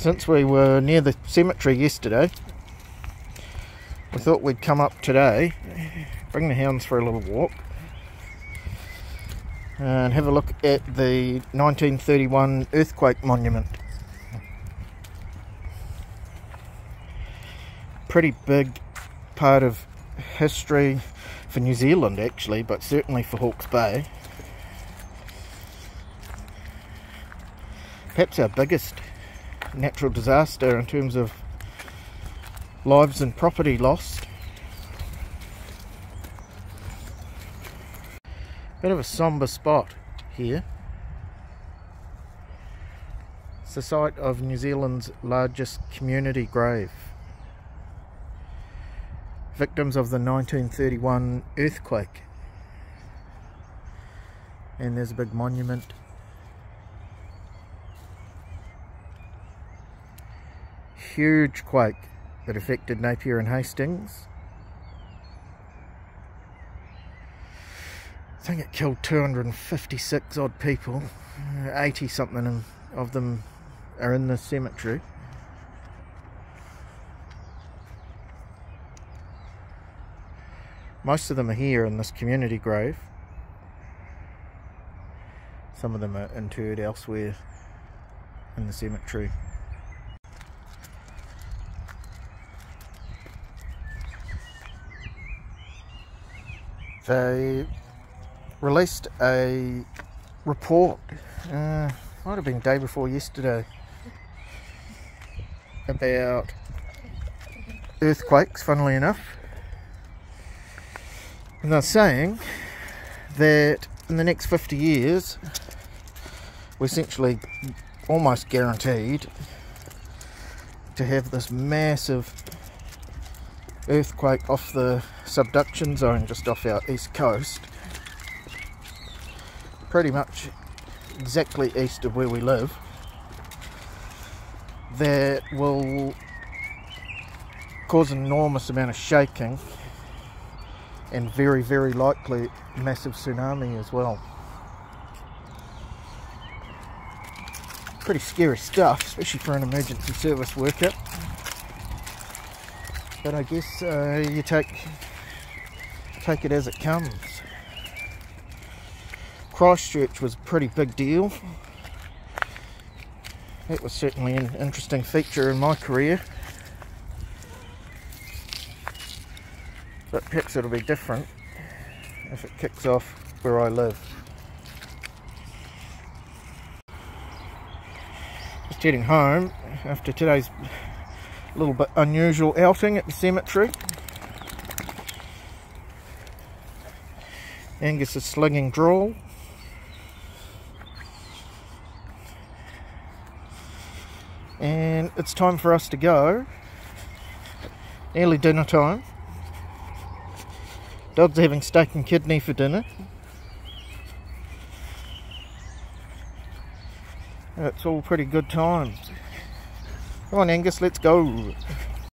Since we were near the cemetery yesterday, we thought we'd come up today, bring the hounds for a little walk and have a look at the 1931 earthquake monument. Pretty big part of history for New Zealand actually, but certainly for Hawke's Bay. Perhaps our biggest natural disaster in terms of lives and property lost. Bit of a sombre spot here. It's the site of New Zealand's largest community grave. Victims of the 1931 earthquake. And there's a big monument . Huge quake that affected Napier and Hastings. I think it killed 256 odd people, 80 something of them are in the cemetery. Most of them are here in this community grave. Some of them are interred elsewhere in the cemetery. They released a report, might have been day before yesterday, about earthquakes, funnily enough. And they're saying that in the next 50 years, we're essentially almost guaranteed to have this massive earthquake off the subduction zone just off our east coast, pretty much exactly east of where we live, that will cause an enormous amount of shaking and very, very likely massive tsunami as well. Pretty scary stuff, especially for an emergency service worker. But I guess you take it as it comes. Christchurch was a pretty big deal. That was certainly an interesting feature in my career. But perhaps it'll be different if it kicks off where I live. Just heading home after today's a little bit unusual outing at the cemetery. Angus is slinging drawl. And it's time for us to go. Nearly dinner time. Dod's having steak and kidney for dinner. It's all pretty good times. Come on Angus, let's go.